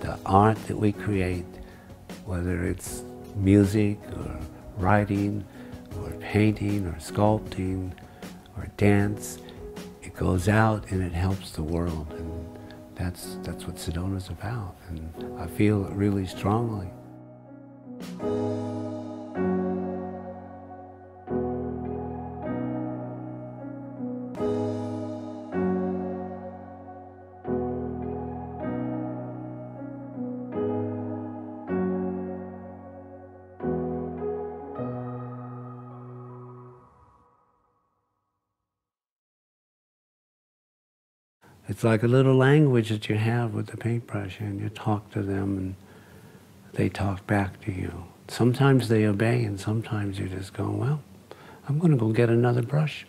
the art that we create, whether it's music or writing or painting or sculpting or dance, it goes out and it helps the world. And that's what Sedona's about, and I feel it really strongly. It's like a little language that you have with the paintbrush, and you talk to them and they talk back to you. Sometimes they obey, and sometimes you just go, well, I'm going to go get another brush.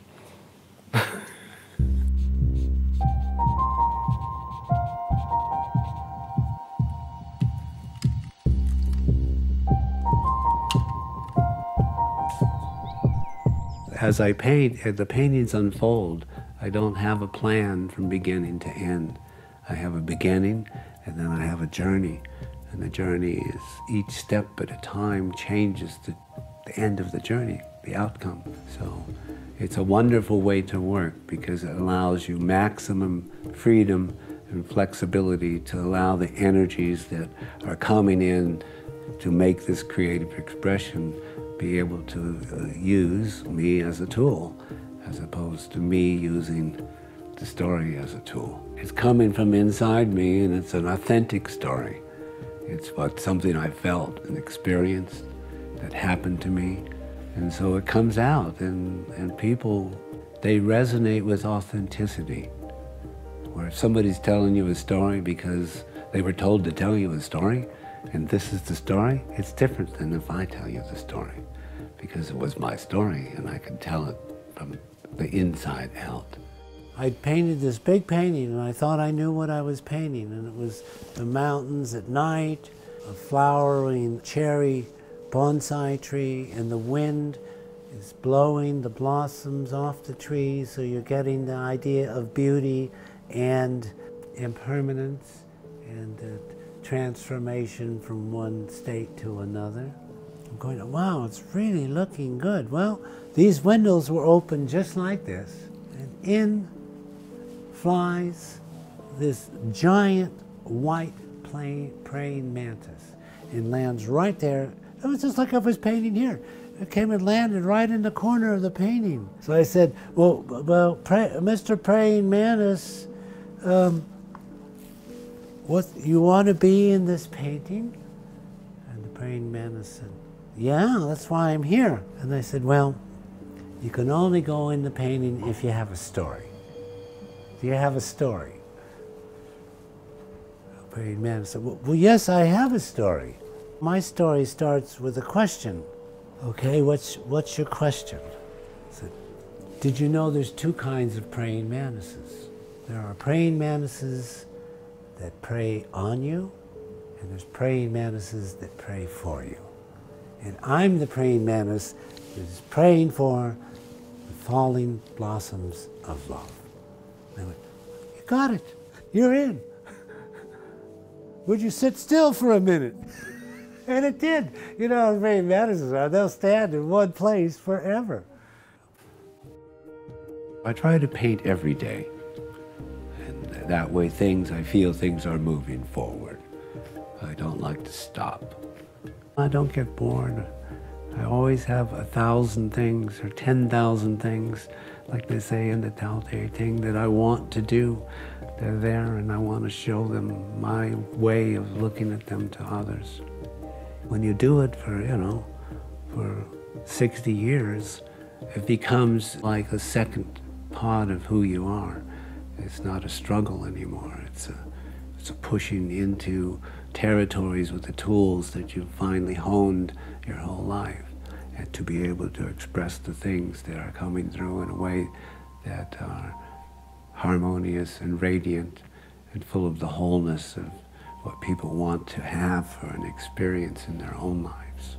As I paint, the paintings unfold. I don't have a plan from beginning to end. I have a beginning, and then I have a journey. And the journey is each step at a time changes the end of the journey, the outcome. So it's a wonderful way to work because it allows you maximum freedom and flexibility to allow the energies that are coming in to make this creative expression be able to use me as a tool, as opposed to me using the story as a tool. It's coming from inside me, and it's an authentic story. It's about something I felt and experienced that happened to me. And so it comes out, and people, they resonate with authenticity. Where if somebody's telling you a story because they were told to tell you a story, and this is the story, it's different than if I tell you the story, because it was my story, and I could tell it from the inside out. I painted this big painting, and I thought I knew what I was painting, and it was the mountains at night, a flowering cherry bonsai tree, and the wind is blowing the blossoms off the tree, so you're getting the idea of beauty and impermanence and the transformation from one state to another. I'm going, wow, it's really looking good. Well, these windows were open just like this, and in flies this giant white praying mantis and lands right there. It was just like I was painting here. It came and landed right in the corner of the painting. So I said, Mr. Praying Mantis, what you want to be in this painting? And the Praying Mantis said, yeah, that's why I'm here. And I said, well, you can only go in the painting if you have a story. Do you have a story? The Praying Mantis said, well, yes, I have a story. My story starts with a question. Okay, what's your question? I said, did you know there's two kinds of praying mantises? There are praying mantises that prey on you, and there's praying mantises that pray for you. And I'm the praying mantis that is praying for the falling blossoms of love. And I went, you got it. You're in. Would you sit still for a minute? And it did. You know how the praying mantises are. They'll stand in one place forever. I try to paint every day. And that way I feel things are moving forward. I don't like to stop. I don't get bored. I always have 1,000 things or 10,000 things, like they say in the Tao Te Ching, that I want to do. They're there, and I want to show them my way of looking at them to others. When you do it for, you know, for 60 years, it becomes like a second part of who you are. It's not a struggle anymore. It's a pushing into territories with the tools that you've finally honed your whole life, and to be able to express the things that are coming through in a way that are harmonious and radiant and full of the wholeness of what people want to have for an experience in their own lives.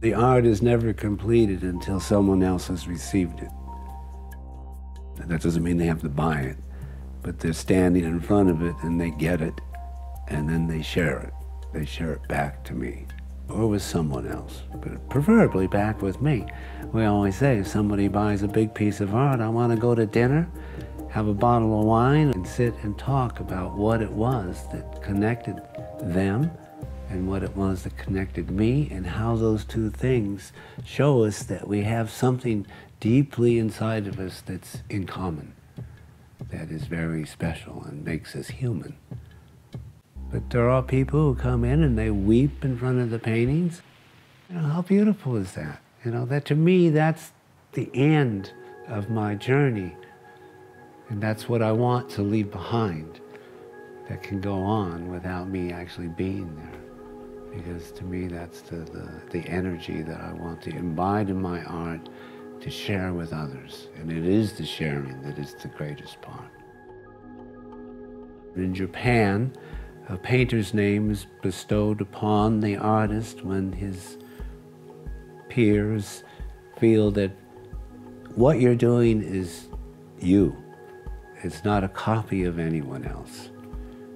The art is never completed until someone else has received it. And that doesn't mean they have to buy it, but they're standing in front of it and they get it. and then they share it. They share it back to me, or with someone else, but preferably back with me. We always say, if somebody buys a big piece of art, I want to go to dinner, have a bottle of wine, and sit and talk about what it was that connected them and what it was that connected me, and how those two things show us that we have something deeply inside of us that's in common, that is very special and makes us human. But there are people who come in and they weep in front of the paintings. You know, how beautiful is that? You know, that to me, that's the end of my journey. And that's what I want to leave behind, that can go on without me actually being there. Because to me, that's the energy that I want to imbibe in my art, to share with others. And it is the sharing that is the greatest part. In Japan, a painter's name is bestowed upon the artist when his peers feel that what you're doing is you. It's not a copy of anyone else.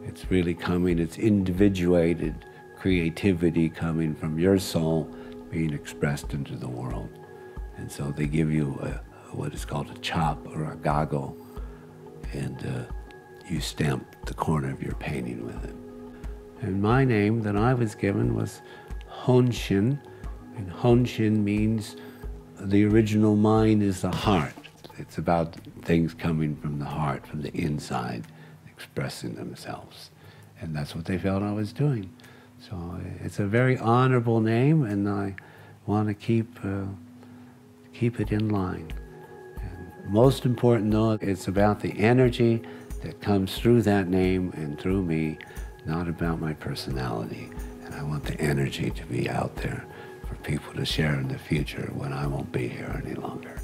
It's really coming, it's individuated creativity coming from your soul being expressed into the world. And so they give you what is called a chop or a gago, and you stamp the corner of your painting with it. And my name that I was given was Honshin, and Honshin means the original mind is the heart. It's about things coming from the heart, from the inside, expressing themselves. And that's what they felt I was doing. So it's a very honorable name, and I want to keep it in line. And most important though, it's about the energy that comes through that name and through me, not about my personality. And I want the energy to be out there for people to share in the future when I won't be here any longer.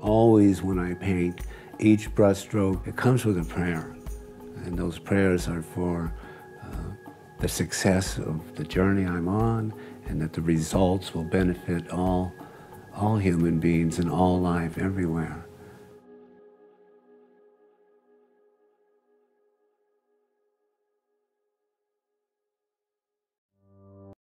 Always when I paint, each brushstroke, it comes with a prayer. And those prayers are for the success of the journey I'm on, and that the results will benefit all human beings and all life everywhere.